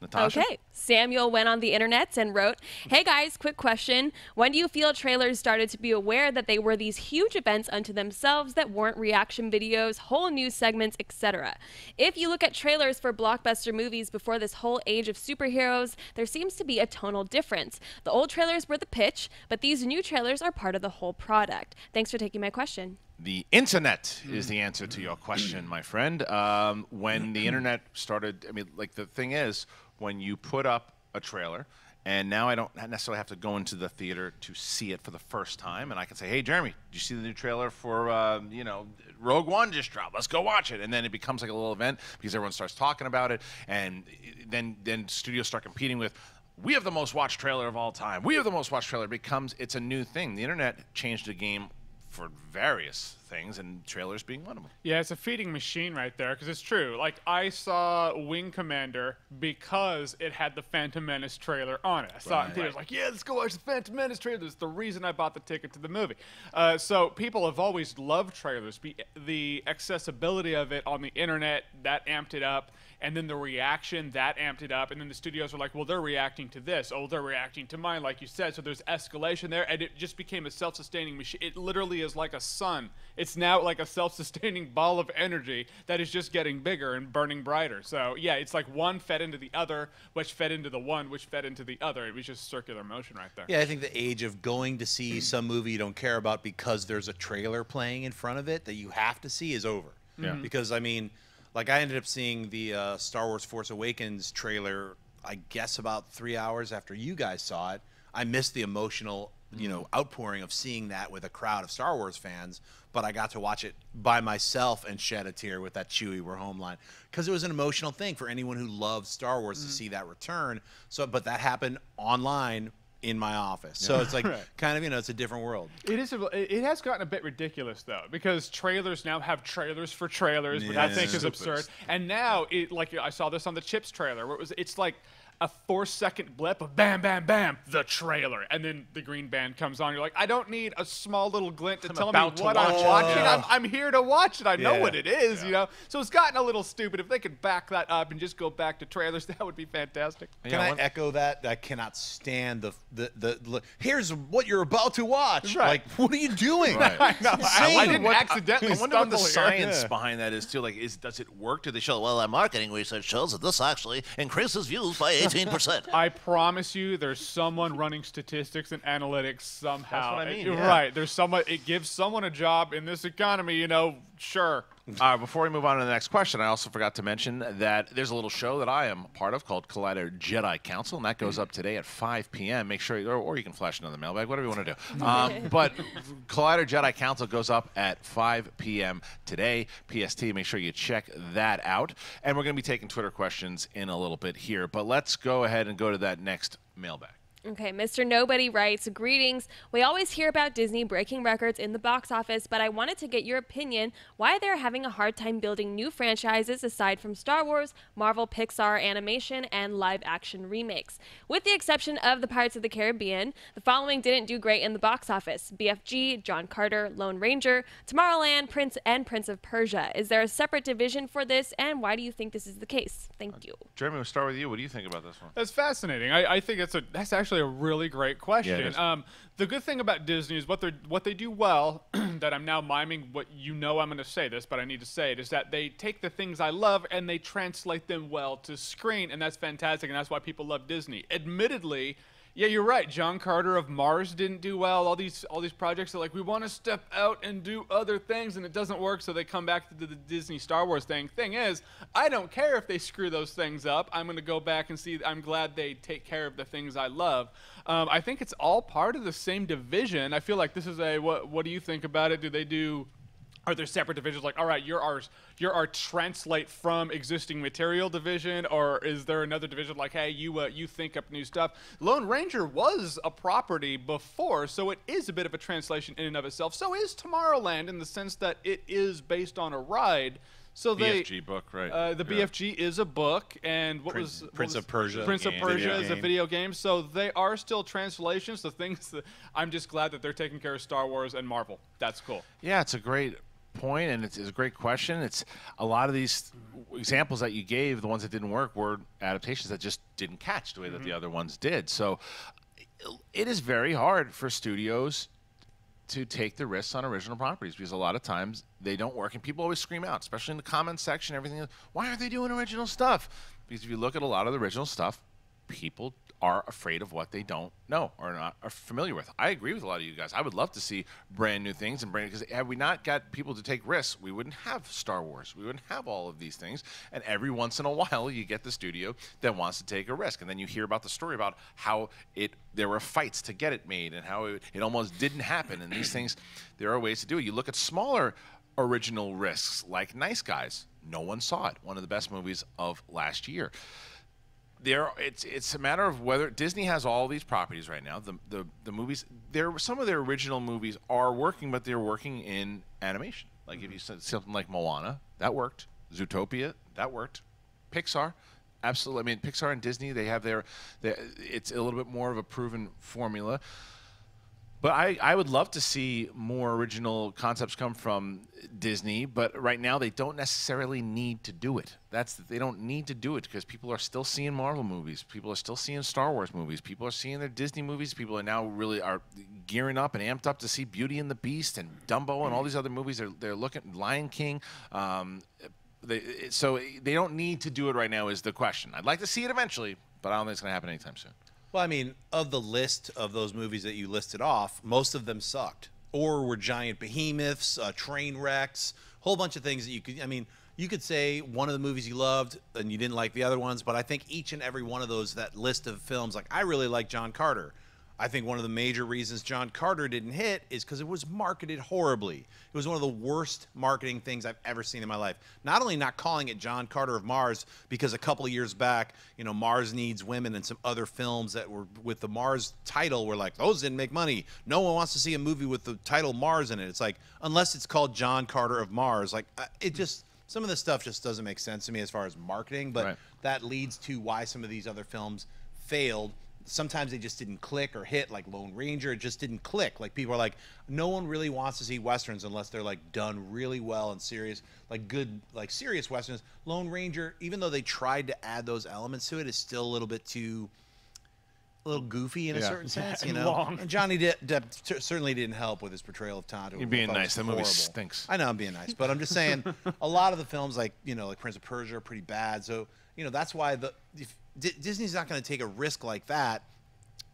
Natasha? Okay. Samuel went on the internets and wrote, hey guys, quick question. When do you feel trailers started to be aware that they were these huge events unto themselves that warrant reaction videos, whole news segments, et cetera? If you look at trailers for blockbuster movies before this whole age of superheroes, there seems to be a tonal difference. The old trailers were the pitch, but these new trailers are part of the whole product. Thanks for taking my question. The internet is the answer to your question, my friend. Um, when the internet started, I mean, like, the thing is, when you put up a trailer, and now I don't necessarily have to go into the theater to see it for the first time, and I can say, hey, Jeremy, did you see the new trailer for, uh, you know, Rogue One just dropped? Let's go watch it. And then it becomes like a little event because everyone starts talking about it, and then, then studios start competing with, we have the most watched trailer of all time. We have the most watched trailer. It becomes, it's a new thing. The internet changed the game for various things, and trailers being one of them. Yeah, it's a feeding machine right there, because it's true. Like, I saw Wing Commander because it had the Phantom Menace trailer on it. I right. saw it in theaters, like, yeah, let's go watch the Phantom Menace trailer. It's the reason I bought the ticket to the movie. Uh, so people have always loved trailers. The accessibility of it on the internet, that amped it up. And then the reaction, that amped it up. And then the studios were like, well, they're reacting to this. Oh, they're reacting to mine, like you said. So there's escalation there. And it just became a self-sustaining machine. It literally is like a sun. It's now like a self-sustaining ball of energy that is just getting bigger and burning brighter. So, yeah, it's like one fed into the other, which fed into the one, which fed into the other. It was just circular motion right there. Yeah, I think the age of going to see some movie you don't care about because there's a trailer playing in front of it that you have to see is over. Yeah. Because, I mean, like, I ended up seeing the uh, Star Wars Force Awakens trailer, I guess, about three hours after you guys saw it. I missed the emotional, you know, outpouring of seeing that with a crowd of Star Wars fans, but I got to watch it by myself and shed a tear with that Chewie, we're home line, because it was an emotional thing for anyone who loves Star Wars mm-hmm. to see that return. So, but that happened online in my office. So it's like right. kind of, you know, it's a different world. It is. A, it has gotten a bit ridiculous though, because trailers now have trailers for trailers, yeah, which I think is stupid. absurd. And now, it, like, I saw this on the Chips trailer, where it was, it's like a four-second blip of bam, bam, bam, the trailer, and then the green band comes on. You're like, I don't need a small little glint to I'm tell me what to watch I'm watching. Yeah. I'm, I'm here to watch it. I yeah. know what it is, yeah. you know. So it's gotten a little stupid. If they could back that up and just go back to trailers, that would be fantastic. Can yeah, I echo that? I cannot stand the the the. the here's what you're about to watch. Right. Like, what are you doing? Right. I, know. I, I didn't what, accidentally. I, I wonder what the here. science yeah. behind that is too. Like, is does it work? Do they show? Well, our marketing research shows that this actually increases views by eight. I promise you, there's someone running statistics and analytics somehow. That's what I mean, it, yeah. Right. There's someone, it gives someone a job in this economy, you know, sure. Uh, before we move on to the next question, I also forgot to mention that there's a little show that I am a part of called Collider Jedi Council, and that goes up today at five P M Make sure, you, or, or you can flash another mailbag, whatever you want to do. Um, but Collider Jedi Council goes up at five P M today, P S T. Make sure you check that out. And we're going to be taking Twitter questions in a little bit here, but let's go ahead and go to that next mailbag. Okay, Mister Nobody writes, greetings. We always hear about Disney breaking records in the box office, but I wanted to get your opinion why they're having a hard time building new franchises aside from Star Wars, Marvel, Pixar, animation, and live-action remakes. With the exception of the Pirates of the Caribbean, the following didn't do great in the box office. B F G, John Carter, Lone Ranger, Tomorrowland, Prince, and Prince of Persia. Is there a separate division for this, and why do you think this is the case? Thank you. Jeremy, we'll start with you. What do you think about this one? That's fascinating. I, I think it's a, that's actually a really great question. Yeah, um, the good thing about Disney is what they what they do well that I'm now miming what you know I'm going to say this, but I need to say it, is that they take the things I love and they translate them well to screen, and that's fantastic, and that's why people love Disney. Admittedly, yeah, you're right. John Carter of Mars didn't do well. All these all these projects are like, we want to step out and do other things, and it doesn't work, so they come back to the, the Disney Star Wars thing. Thing is, I don't care if they screw those things up. I'm going to go back and see. I'm glad they take care of the things I love. Um, I think it's all part of the same division. I feel like this is a, what, what do you think about it? Do they do... Are there separate divisions? Like, all right, you're our, you're our translate from existing material division, or is there another division like, hey, you uh, you think up new stuff? Lone Ranger was a property before, so it is a bit of a translation in and of itself. So is Tomorrowland in the sense that it is based on a ride. So they, B F G book, right? Uh, the yeah. B F G is a book, and what Prince, was Prince what was, of Persia? Prince of Persia is a video game. So they are still translations. The things that I'm just glad that they're taking care of Star Wars and Marvel. That's cool. Yeah, it's a great point, and it's, it's a great question. It's a lot of these examples that you gave, the ones that didn't work were adaptations that just didn't catch the way mm-hmm. that the other ones did. So it is very hard for studios to take the risks on original properties because a lot of times they don't work, and people always scream out, especially in the comments section, everything, why aren't they doing original stuff? Because if you look at a lot of the original stuff, people are afraid of what they don't know or not are familiar with. I agree with a lot of you guys. I would love to see brand new things and brand, because had we not got people to take risks, we wouldn't have Star Wars. We wouldn't have all of these things. And every once in a while, you get the studio that wants to take a risk, and then you hear about the story about how it there were fights to get it made and how it, it almost didn't happen. And these things, there are ways to do it. You look at smaller original risks like Nice Guys. No one saw it. One of the best movies of last year. There, it's it's a matter of whether Disney has all these properties right now. The the the movies, there some of their original movies are working, but they're working in animation. Like mm-hmm. if you said something like Moana, that worked. Zootopia, that worked. Pixar, absolutely. I mean, Pixar and Disney, they have their, their it's a little bit more of a proven formula. But I, I would love to see more original concepts come from Disney, but right now they don't necessarily need to do it. That's they don't need to do it because people are still seeing Marvel movies. People are still seeing Star Wars movies. People are seeing their Disney movies. People are now really are gearing up and amped up to see Beauty and the Beast and Dumbo and all these other movies. They're, they're looking at Lion King. Um, they, so they don't need to do it right now is the question. I'd like to see it eventually, but I don't think it's going to happen anytime soon. Well, I mean, of the list of those movies that you listed off, most of them sucked or were giant behemoths, uh, train wrecks, whole bunch of things that you could, I mean, you could say one of the movies you loved and you didn't like the other ones, but I think each and every one of those, that list of films, like I really like John Carter. I think one of the major reasons John Carter didn't hit is because it was marketed horribly. It was one of the worst marketing things I've ever seen in my life. Not only not calling it John Carter of Mars, because a couple of years back, you know, Mars Needs Women and some other films that were with the Mars title were like, those didn't make money. No one wants to see a movie with the title Mars in it. It's like, unless it's called John Carter of Mars, like it just, some of this stuff just doesn't make sense to me as far as marketing, but right. that leads to why some of these other films failed. Sometimes they just didn't click or hit, like Lone Ranger. It just didn't click. Like people are like, no one really wants to see Westerns unless they're like done really well and serious, like good, like serious Westerns. Lone Ranger, even though they tried to add those elements to it, is still a little bit too, a little goofy in yeah. a certain sense, you know. Long. And Johnny Depp, Depp certainly didn't help with his portrayal of Tonto. You're being nice. The movie stinks. I know I'm being nice, but I'm just saying a lot of the films like, you know, like Prince of Persia are pretty bad. So, you know, that's why the... If, D- Disney's not going to take a risk like that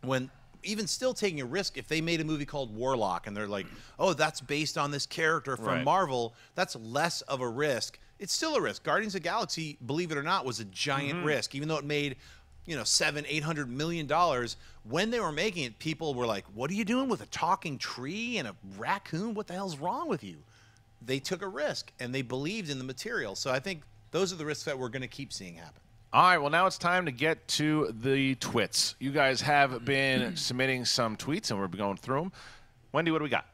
when even still taking a risk if they made a movie called Warlock and they're like, oh, that's based on this character from right. Marvel. That's less of a risk. It's still a risk. Guardians of the Galaxy, believe it or not, was a giant mm-hmm. risk, even though it made, you know, seven, eight hundred million dollars. When they were making it, people were like, what are you doing with a talking tree and a raccoon? What the hell's wrong with you? They took a risk and they believed in the material. So I think those are the risks that we're going to keep seeing happen. All right, well, now it's time to get to the twits. You guys have been submitting some tweets, and we're going through them. Wendy, what do we got?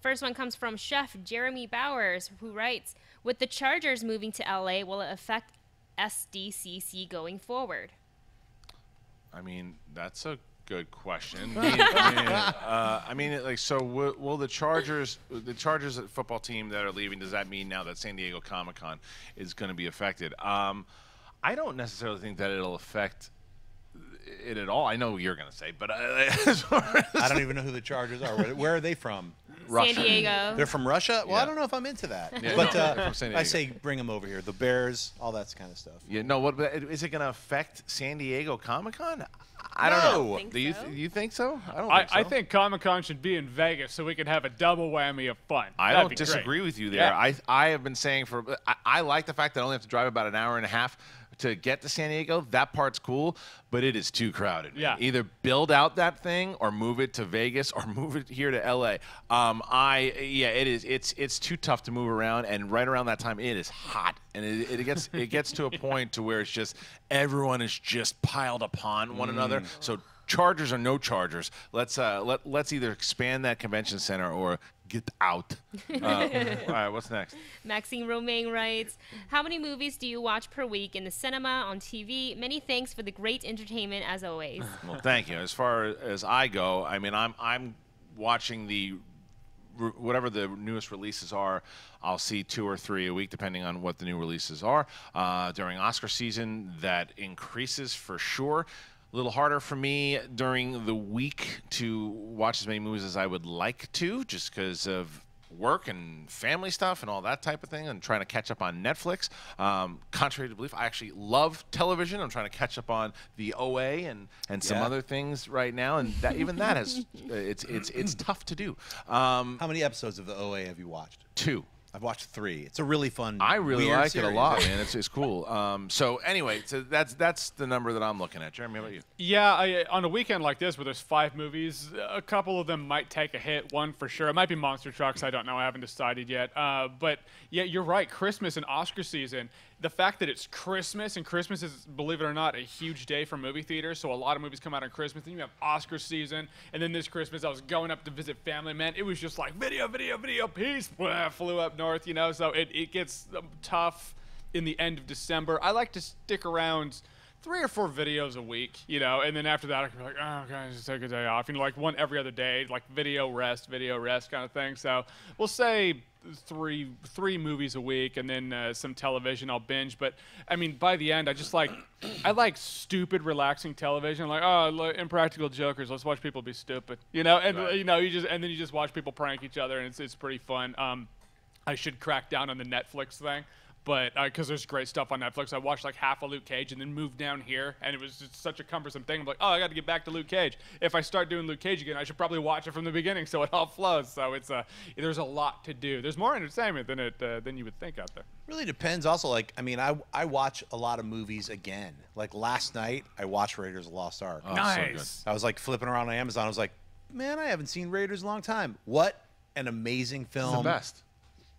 First one comes from Chef Jeremy Bowers, who writes, with the Chargers moving to L A, will it affect S D C C going forward? I mean, that's a good question. I mean, I mean, uh, I mean like, so will, will the Chargers, the Chargers football team that are leaving, does that mean now that San Diego Comic-Con is going to be affected? Um, I don't necessarily think that it'll affect it at all. I know what you're going to say, but I, as far as I don't even know who the Chargers are. Where, where are they from? Russia. San Diego. They're from Russia? Well, yeah. I don't know if I'm into that. Yeah, but no, uh, I say bring them over here. The Bears, all that kind of stuff. Yeah, no, what, is it going to affect San Diego Comic-Con? I no. don't know. I think Do you, so. you think so? I don't I, think so. I think Comic-Con should be in Vegas so we can have a double whammy of fun. I That'd don't disagree great. with you there. Yeah. I, I have been saying for I, – I like the fact that I only have to drive about an hour and a half to get to San Diego. That part's cool, but it is too crowded. Yeah. Either build out that thing or move it to Vegas or move it here to L A. Um, I yeah, it is. It's it's too tough to move around, and right around that time, it is hot, and it, it gets it gets to a point to where it's just everyone is just piled upon one mm. another. So Chargers or no Chargers, let's uh, let let's either expand that convention center or get out. Uh, all right, what's next? Maxine Romain writes, how many movies do you watch per week in the cinema, on T V? Many thanks for the great entertainment as always. Well, thank you. As far as I go, I mean, I'm, I'm watching the whatever the newest releases are. I'll see two or three a week, depending on what the new releases are. Uh, during Oscar season, that increases for sure. A little harder for me during the week to watch as many movies as I would like to, just because of work and family stuff and all that type of thing, and trying to catch up on Netflix. Um, contrary to belief, I actually love television. I'm trying to catch up on the O A and and yeah. some other things right now, and that, even that has it's it's it's tough to do. Um, How many episodes of the O A have you watched? Two. I've watched three. It's a really fun. I really like series. it a lot, man. It's it's cool. Um, so anyway, so that's that's the number that I'm looking at. Jeremy, how about you? Yeah, I, on a weekend like this where there's five movies, a couple of them might take a hit. One for sure. It might be Monster Trucks. I don't know. I haven't decided yet. Uh, but yeah, you're right. Christmas and Oscar season. The fact that it's Christmas, and Christmas is, believe it or not, a huge day for movie theaters, so a lot of movies come out on Christmas. Then you have Oscar season, and then this Christmas I was going up to visit family. Man, it was just like video, video, video, peace. Blah, flew up north, you know, so it, it gets tough in the end of December. I like to stick around three or four videos a week, you know, and then after that I can be like, oh, okay, just take a day off. You know, like one every other day, like video rest, video rest kind of thing. So we'll say three three movies a week, and then uh, some television I'll binge. But I mean, by the end I just like I like stupid relaxing television, like oh Impractical Jokers, let's watch people be stupid, you know, and right. you know you just and then you just watch people prank each other, and it's, it's pretty fun. um I should crack down on the Netflix thing, but because uh, there's great stuff on Netflix. I watched like half of Luke Cage and then moved down here, and it was just such a cumbersome thing. I'm like, oh, I got to get back to Luke Cage. If I start doing Luke Cage again, I should probably watch it from the beginning so it all flows. So it's uh, there's a lot to do. There's more entertainment than it uh, than you would think out there. Really depends. Also, like I mean, I I watch a lot of movies again. Like last night, I watched Raiders of the Lost Ark. Oh, nice. So good. I was like flipping around on Amazon. I was like, man, I haven't seen Raiders in a long time. What an amazing film! It's the best.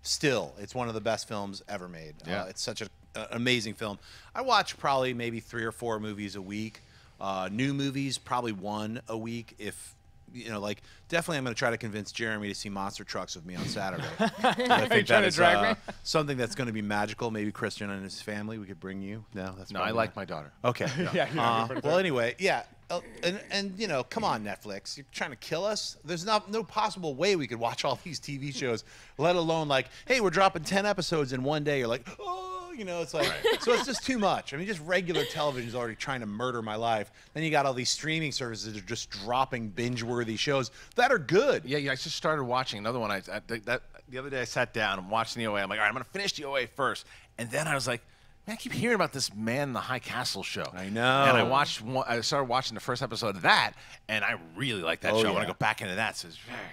Still, it's one of the best films ever made. Yeah. Uh, it's such an uh, amazing film. I watch probably maybe three or four movies a week. Uh, new movies, probably one a week. If, you know, like, definitely I'm going to try to convince Jeremy to see Monster Trucks with me on Saturday. I think Are you trying to drag uh, me? Something that's going to be magical. Maybe Kristian and his family, we could bring you. No, that's No, I like not. my daughter. Okay. No. yeah, uh, well, fair. anyway, yeah. Uh, and, and, you know, come on, Netflix. You're trying to kill us? There's not, no possible way we could watch all these T V shows, let alone, like, hey, we're dropping ten episodes in one day. You're like, oh, you know, it's like, right. so it's just too much. I mean, just regular television is already trying to murder my life. Then you got all these streaming services that are just dropping binge-worthy shows that are good. Yeah, yeah, I just started watching another one. I, I that The other day I sat down and watched the O A. I'm like, all right, I'm going to finish the O A first. And then I was like, man, I keep hearing about this Man in the High Castle show. I know. And I watched, one, I started watching the first episode of that, and I really like that oh, show. Yeah. I want to go back into that. So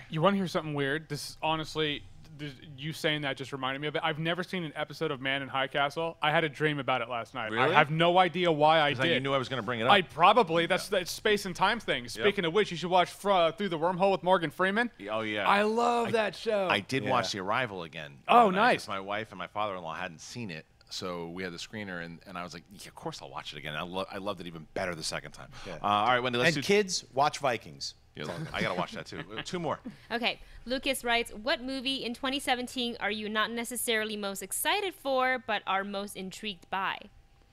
you want to hear something weird? This is honestly, this, you saying that just reminded me of it. I've never seen an episode of Man in High Castle. I had a dream about it last night. Really? I have no idea why I did. Like you knew I was going to bring it up. I probably. That's yeah. that space and time thing. Speaking yep. of which, you should watch uh, Through the Wormhole with Morgan Freeman. Oh, yeah. I love I, that show. I did yeah. watch The Arrival again. Oh, nice. My wife and my father-in-law hadn't seen it. So we had the screener, and, and I was like, yeah, of course I'll watch it again. I, lo I loved it even better the second time. Yeah. Uh, all right, Wendy, let's and do kids, watch Vikings. Yeah, I got to watch that, too. Two more. Okay. Lucas writes, what movie in twenty seventeen are you not necessarily most excited for, but are most intrigued by?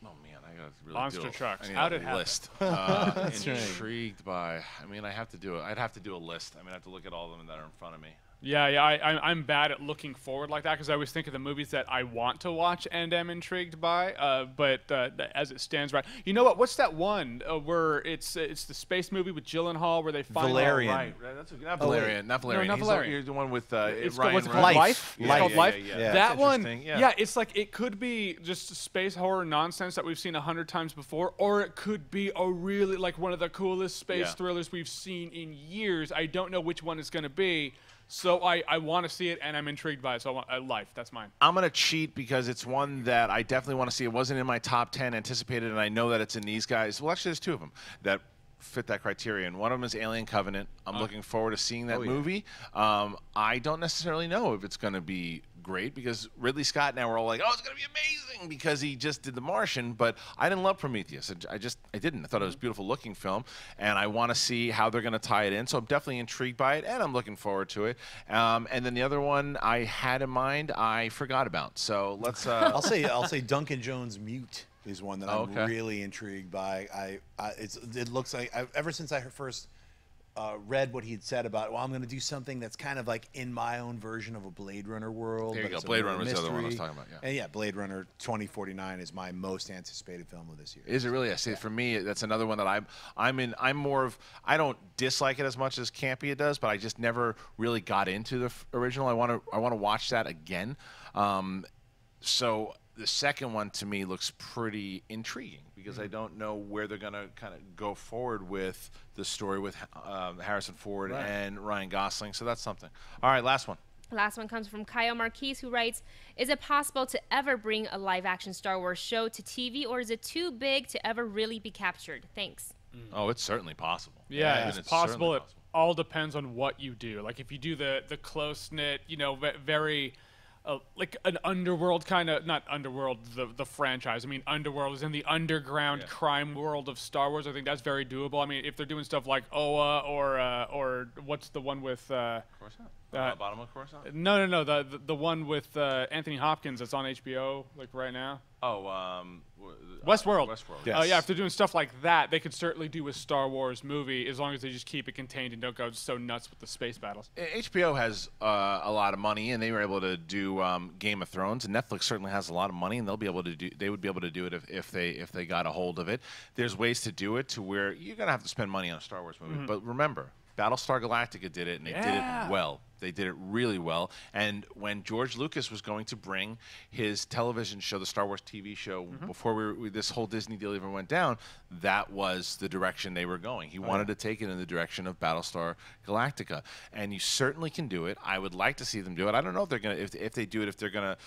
Oh, man, I got to really Monster do a, Trucks. I How did list. Uh, That's intrigued right. by. I mean, I have to do it. I'd have to do a list. I mean, I have to look at all of them that are in front of me. Yeah, yeah, I, I'm bad at looking forward like that because I always think of the movies that I want to watch and am intrigued by. Uh, but uh, as it stands, right, you know what? What's that one uh, where it's it's the space movie with Gyllenhaal where they find Valerian. Right, right. That's a, not Valerian, not Valerian. No, not He's Valerian. Like, you're the one with uh, it's Ryan. Called, what's it called? Life. Life. Yeah. It's called yeah, Life. Yeah, yeah, yeah. That one. Yeah. yeah, it's like it could be just space horror nonsense that we've seen a hundred times before, or it could be a really like one of the coolest space yeah. thrillers we've seen in years. I don't know which one it's going to be. So I, I want to see it, and I'm intrigued by it, so I want, uh, Life, that's mine. I'm going to cheat because it's one that I definitely want to see. It wasn't in my top ten anticipated, and I know that it's in these guys. Well, actually, there's two of them that fit that criteria, and one of them is Alien Covenant. I'm okay. looking forward to seeing that oh, movie. Yeah. Um, I don't necessarily know if it's going to be great because Ridley Scott now we're all like, oh, it's going to be amazing because he just did The Martian, but I didn't love Prometheus. I just, I didn't. I thought it was a beautiful looking film, and I want to see how they're going to tie it in, so I'm definitely intrigued by it, and I'm looking forward to it. Um, and then the other one I had in mind, I forgot about, so let's... Uh, I'll say, I'll say Duncan Jones Mute. Is one that oh, I'm okay. really intrigued by. I, I it's, it looks like I, ever since I first uh, read what he had said about, well, I'm going to do something that's kind of like in my own version of a Blade Runner world. There you go. Blade Runner was the other one I was talking about. Yeah. And yeah, Blade Runner twenty forty-nine is my most anticipated film of this year. Is it really? I see. Yeah. For me, that's another one that I'm I'm in. I'm more of I don't dislike it as much as Campy it does, but I just never really got into the original. I want to I want to watch that again. Um, so. The second one to me looks pretty intriguing because mm-hmm. I don't know where they're going to kind of go forward with the story with um, Harrison Ford right. and Ryan Gosling. So that's something. All right, last one. Last one comes from Kyle Marquise, who writes, is it possible to ever bring a live-action Star Wars show to T V, or is it too big to ever really be captured? Thanks. Mm. Oh, it's certainly possible. Yeah, yeah it's, it's possible. It possible. all depends on what you do. Like if you do the, the close-knit, you know, very... Uh, like an underworld kind of, not underworld, the the franchise. I mean, underworld is in the underground yeah. crime world of Star Wars. I think that's very doable. I mean, if they're doing stuff like Oa or uh, or what's the one with uh, Coruscant? Uh, uh, bottom of Coruscant? No, no, no. The the, the one with uh, Anthony Hopkins that's on H B O like right now. Oh, um, Westworld. Westworld. Yes. Uh, yeah, if they're doing stuff like that, they could certainly do a Star Wars movie as long as they just keep it contained and don't go so nuts with the space battles. H B O has uh, a lot of money, and they were able to do um, Game of Thrones. And Netflix certainly has a lot of money, and they'll be able to do. They would be able to do it if, if they if they got a hold of it. There's ways to do it to where you're gonna have to spend money on a Star Wars movie. Mm-hmm. But remember, Battlestar Galactica did it, and they yeah. did it well. They did it really well. And when George Lucas was going to bring his television show, the Star Wars T V show, mm-hmm. before we were, we, this whole Disney deal even went down, that was the direction they were going. He oh, wanted yeah. to take it in the direction of Battlestar Galactica. And you certainly can do it. I would like to see them do it. I don't know if they're gonna if, if they do it, if they're going to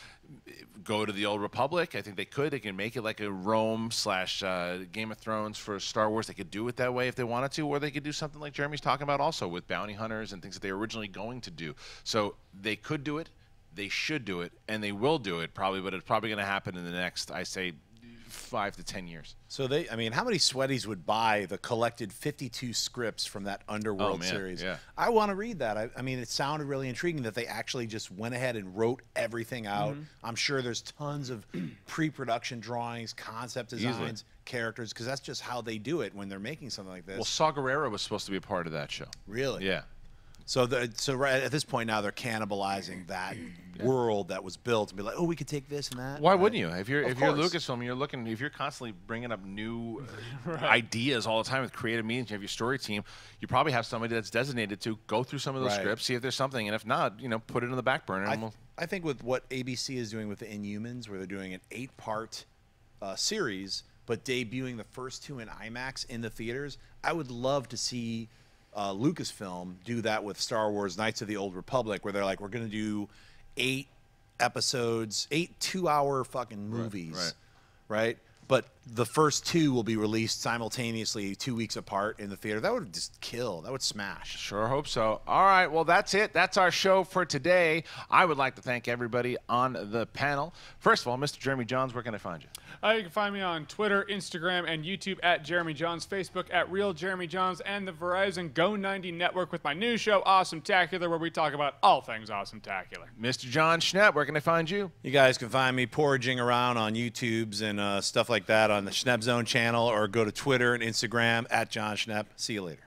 go to the Old Republic. I think they could. They can make it like a Rome slash uh, Game of Thrones for Star Wars. They could do it that way if they wanted to, or they could do something like Jeremy's talking about also with bounty hunters and things that they were originally going to do. Do. So they could do it, they should do it, and they will do it probably, but it's probably going to happen in the next, I say, five to ten years. So they, I mean, how many sweaties would buy the collected fifty-two scripts from that Underworld oh, series? Yeah. I want to read that. I, I mean, it sounded really intriguing that they actually just went ahead and wrote everything out. Mm-hmm. I'm sure there's tons of pre-production drawings, concept designs. Easily. Characters, because that's just how they do it when they're making something like this. Well, Saw Gerrera was supposed to be a part of that show. Really? Yeah. So, the, so right at this point now, they're cannibalizing that yeah. world that was built and be like, oh, we could take this and that. Why right? wouldn't you? If you're, if you're Lucasfilm, you're looking, if you're constantly bringing up new right. ideas all the time with creative meetings, you have your story team, you probably have somebody that's designated to go through some of those right. scripts, see if there's something, and if not, you know, put it in the back burner. I, and we'll I think with what A B C is doing with the Inhumans, where they're doing an eight-part uh, series, but debuting the first two in IMAX in the theaters, I would love to see... Uh, Lucasfilm do that with Star Wars Knights of the Old Republic, where they're like, we're going to do eight episodes, eight two-hour fucking movies, right, right. right? but the first two will be released simultaneously two weeks apart in the theater. That would just kill. That would smash. Sure hope so. All right, well, that's it. That's our show for today. I would like to thank everybody on the panel. First of all, Mister Jeremy Jahns, where can I find you? Uh, you can find me on Twitter, Instagram, and YouTube at Jeremy Jahns, Facebook at Real Jeremy Jahns, and the Verizon Go ninety Network with my new show, Awesome-tacular, where we talk about all things Awesome-tacular. Mister John Schnepp, where can I find you? You guys can find me porridging around on YouTubes and uh, stuff like that on the Schnepp Zone channel, or go to Twitter and Instagram at John Schnepp. See you later.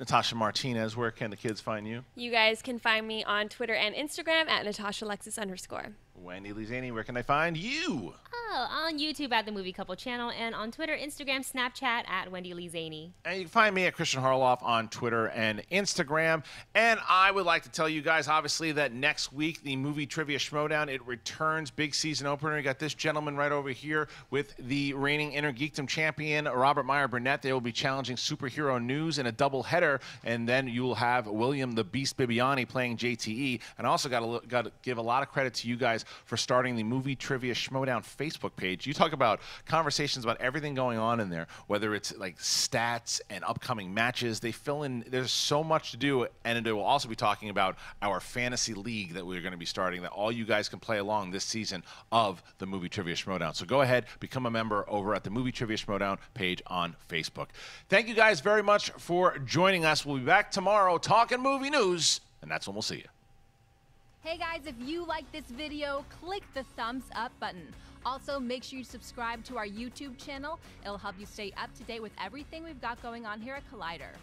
Natasha Martinez, where can the kids find you? You guys can find me on Twitter and Instagram at NatashaLexis underscore. Wendy Lizani, where can they find you? Oh, on YouTube at The Movie Couple channel, and on Twitter, Instagram, Snapchat at Wendy Lizani. And you can find me at Kristian Harloff on Twitter and Instagram. And I would like to tell you guys, obviously, that next week, the Movie Trivia Schmodown, it returns, big season opener. You got this gentleman right over here with the reigning Inner Geekdom champion, Robert Meyer Burnett. They will be challenging superhero news in a doubleheader, and then you will have William the Beast Bibiani playing J T E. And I also got to give a lot of credit to you guys for starting the Movie Trivia Schmodown Facebook page. You talk about conversations about everything going on in there, whether it's like stats and upcoming matches. They fill in, there's so much to do, and it will also be talking about our fantasy league that we're going to be starting, that all you guys can play along this season of the Movie Trivia Schmodown. So go ahead, become a member over at the Movie Trivia Schmodown page on Facebook. Thank you guys very much for joining us. We'll be back tomorrow talking movie news, and that's when we'll see you. Hey guys, if you like this video, click the thumbs up button. Also, make sure you subscribe to our YouTube channel. It'll help you stay up to date with everything we've got going on here at Collider.